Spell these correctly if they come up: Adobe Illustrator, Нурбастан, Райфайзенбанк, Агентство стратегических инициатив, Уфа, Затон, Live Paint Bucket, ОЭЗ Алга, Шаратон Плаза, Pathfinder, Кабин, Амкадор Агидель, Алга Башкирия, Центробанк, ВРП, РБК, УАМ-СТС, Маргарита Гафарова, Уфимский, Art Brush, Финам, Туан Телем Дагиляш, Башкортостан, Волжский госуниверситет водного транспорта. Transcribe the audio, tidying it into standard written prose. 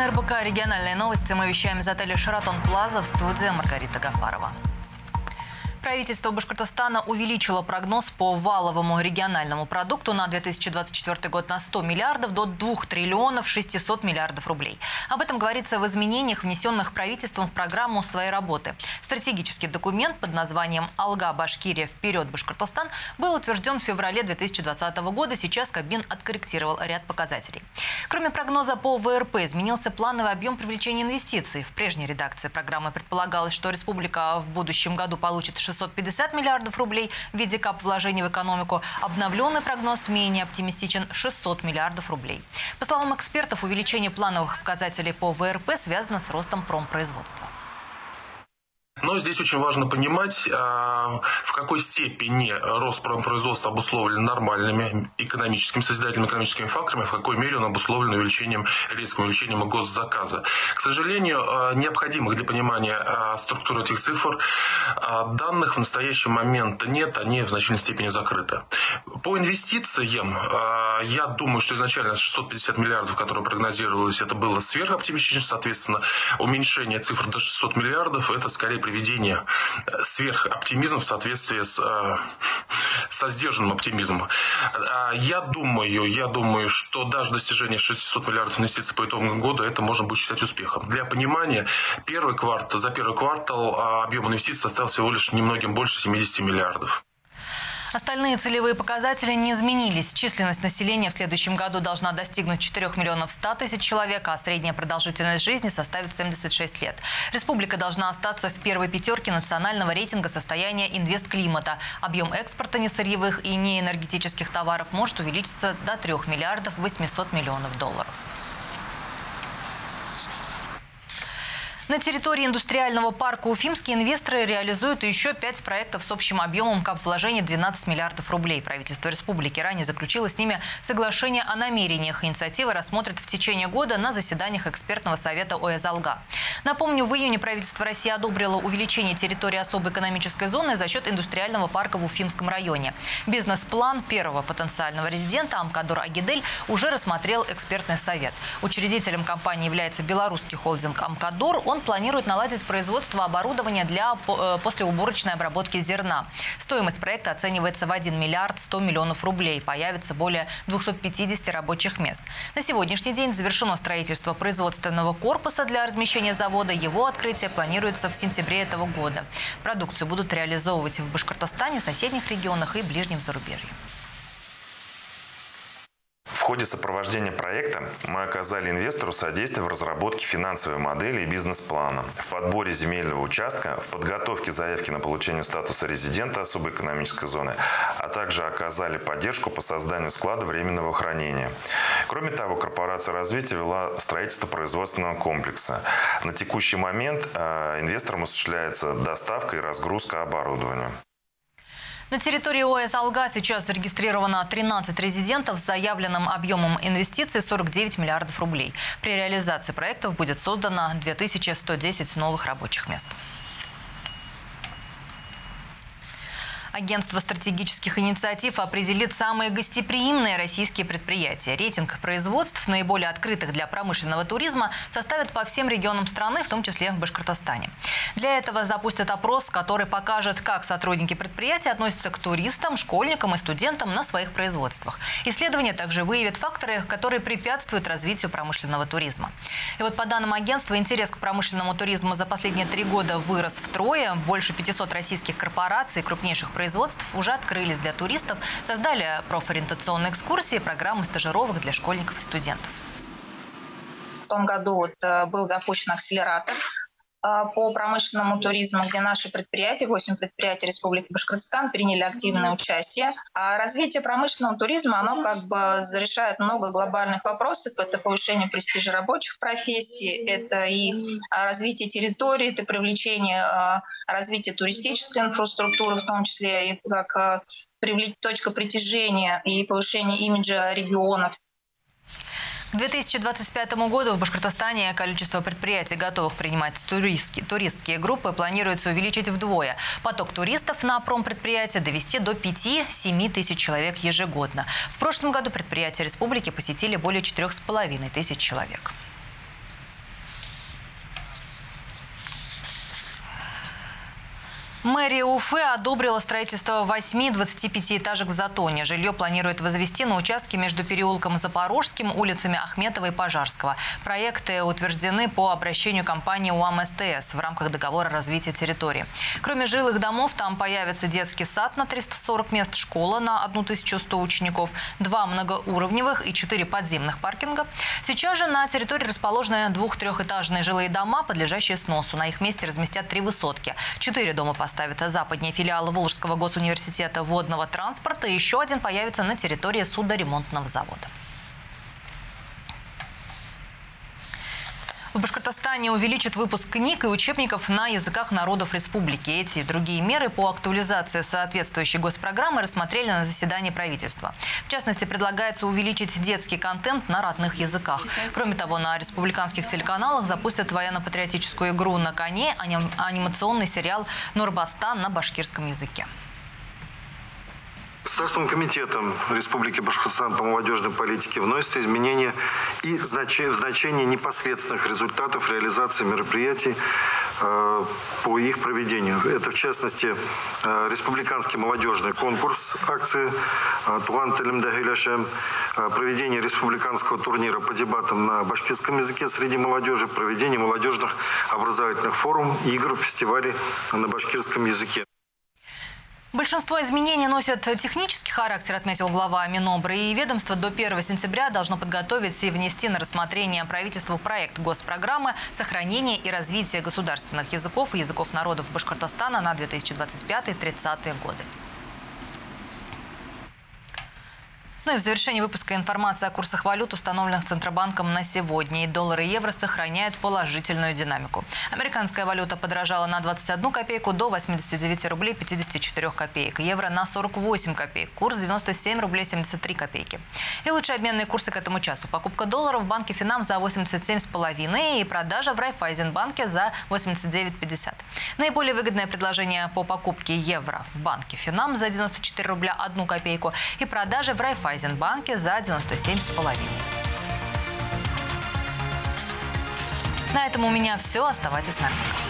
на РБК «Региональные новости». Мы вещаем из отеля «Шаратон Плаза», в студии Маргарита Гафарова. Правительство Башкортостана увеличило прогноз по валовому региональному продукту на 2024 год на 100 миллиардов до 2 триллионов 600 миллиардов рублей. Об этом говорится в изменениях, внесенных правительством в программу своей работы. Стратегический документ под названием «Алга Башкирия. Вперед, Башкортостан» был утвержден в феврале 2020 года. Сейчас Кабин откорректировал ряд показателей. Кроме прогноза по ВРП, изменился плановый объем привлечения инвестиций. В прежней редакции программы предполагалось, что республика в будущем году получит 650 миллиардов рублей в виде кап-вложений в экономику. Обновленный прогноз менее оптимистичен – 600 миллиардов рублей. По словам экспертов, увеличение плановых показателей по ВРП связано с ростом промпроизводства. Но здесь очень важно понимать, в какой степени рост промпроизводства обусловлен нормальными экономическими, созидательными экономическими факторами, в какой мере он обусловлен резким увеличением госзаказа. К сожалению, необходимых для понимания структуры этих цифр данных в настоящий момент нет, они в значительной степени закрыты. По инвестициям, я думаю, что изначально 650 миллиардов, которые прогнозировались, это было сверхоптимистично, соответственно, уменьшение цифр до 600 миллиардов, это скорее приведение сверхоптимизма в соответствии со сдержанным оптимизмом. Я думаю, что даже достижение 600 миллиардов инвестиций по итогам года, это можно будет считать успехом. Для понимания, за первый квартал объем инвестиций составил всего лишь немногим больше 70 миллиардов. Остальные целевые показатели не изменились. Численность населения в следующем году должна достигнуть 4 миллионов 100 тысяч человек, а средняя продолжительность жизни составит 76 лет. Республика должна остаться в первой пятерке национального рейтинга состояния инвестклимата. Объем экспорта несырьевых и неэнергетических товаров может увеличиться до 3 миллиардов 800 миллионов долларов. На территории индустриального парка «Уфимский» инвесторы реализуют еще 5 проектов с общим объемом капвложения 12 миллиардов рублей. Правительство республики ранее заключило с ними соглашение о намерениях. Инициативы рассмотрят в течение года на заседаниях экспертного совета ОЭЗ «Алга». Напомню, в июне правительство России одобрило увеличение территории особой экономической зоны за счет индустриального парка в Уфимском районе. Бизнес-план первого потенциального резидента Амкадор Агидель уже рассмотрел экспертный совет. Учредителем компании является белорусский холдинг «Амкадор». Он планирует наладить производство оборудования для послеуборочной обработки зерна. Стоимость проекта оценивается в 1 миллиард 100 миллионов рублей. Появится более 250 рабочих мест. На сегодняшний день завершено строительство производственного корпуса для размещения завода. Его открытие планируется в сентябре этого года. Продукцию будут реализовывать в Башкортостане, соседних регионах и ближнем зарубежье. В ходе сопровождения проекта мы оказали инвестору содействие в разработке финансовой модели и бизнес-плана, в подборе земельного участка, в подготовке заявки на получение статуса резидента особой экономической зоны, а также оказали поддержку по созданию склада временного хранения. Кроме того, корпорация развития вела строительство производственного комплекса. На текущий момент инвесторам осуществляется доставка и разгрузка оборудования. На территории ОЭЗ «Алга» сейчас зарегистрировано 13 резидентов с заявленным объемом инвестиций 49 миллиардов рублей. При реализации проектов будет создано 2110 новых рабочих мест. Агентство стратегических инициатив определит самые гостеприимные российские предприятия. Рейтинг производств, наиболее открытых для промышленного туризма, составят по всем регионам страны, в том числе в Башкортостане. Для этого запустят опрос, который покажет, как сотрудники предприятия относятся к туристам, школьникам и студентам на своих производствах. Исследования также выявят факторы, которые препятствуют развитию промышленного туризма. И вот по данным агентства, интерес к промышленному туризму за последние 3 года вырос втрое. Больше 500 российских корпораций, крупнейших производств уже открылись для туристов, создали профориентационные экскурсии, программы стажировок для школьников и студентов. В том году был запущен акселератор по промышленному туризму, где наши предприятия, 8 предприятий Республики Башкортостан, приняли активное участие. А развитие промышленного туризма, оно как бы решает много глобальных вопросов. Это повышение престижа рабочих профессий, это и развитие территории, это привлечение, развитие туристической инфраструктуры, в том числе и как точка притяжения и повышение имиджа регионов. К 2025 году в Башкортостане количество предприятий, готовых принимать туристские группы, планируется увеличить вдвое. Поток туристов на промпредприятия довести до 5-7 тысяч человек ежегодно. В прошлом году предприятия республики посетили более 4,5 тысяч человек. Мэрия Уфы одобрила строительство 8 25-этажек в Затоне. Жилье планирует возвести на участке между переулком Запорожским, улицами Ахметова и Пожарского. Проекты утверждены по обращению компании УАМ-СТС в рамках договора развития территории. Кроме жилых домов, там появится детский сад на 340 мест, школа на 1100 учеников, 2 многоуровневых и 4 подземных паркинга. Сейчас же на территории расположены 2-3-этажные жилые дома, подлежащие сносу. На их месте разместят 3 высотки. 4 дома поставят западнее филиалы Волжского госуниверситета водного транспорта. Еще один появится на территории судоремонтного завода. В Башкортостане увеличат выпуск книг и учебников на языках народов республики. Эти и другие меры по актуализации соответствующей госпрограммы рассмотрели на заседании правительства. В частности, предлагается увеличить детский контент на родных языках. Кроме того, на республиканских телеканалах запустят военно-патриотическую игру «На коне», анимационный сериал «Нурбастан» на башкирском языке. Государственным комитетом Республики Башкортостан по молодежной политике вносятся изменения и в значение непосредственных результатов реализации мероприятий по их проведению. Это, в частности, республиканский молодежный конкурс акции «Туан Телем Дагиляшем», проведение республиканского турнира по дебатам на башкирском языке среди молодежи, проведение молодежных образовательных форум, игр, фестивалей на башкирском языке. Большинство изменений носят технический характер, отметил глава Минобра. И ведомство до 1 сентября должно подготовить и внести на рассмотрение правительству проект госпрограммы «Сохранение и развитие государственных языков и языков народов Башкортостана» на 2025-2030 годы. Ну и в завершении выпуска информация о курсах валют, установленных Центробанком на сегодня. И доллар и евро сохраняют положительную динамику. Американская валюта подорожала на 21 копейку до 89 рублей 54 копеек. Евро на 48 копеек. Курс 97 рублей 73 копейки. И лучшие обменные курсы к этому часу. Покупка доллара в банке Финам за 87,5 и продажа в Райфайзенбанке за 89,50. Наиболее выгодное предложение по покупке евро в банке Финам за 94 рубля 1 копейку и продажа в Райфайзенбанке. Банке за 97,5. На этом у меня все. Оставайтесь с нами.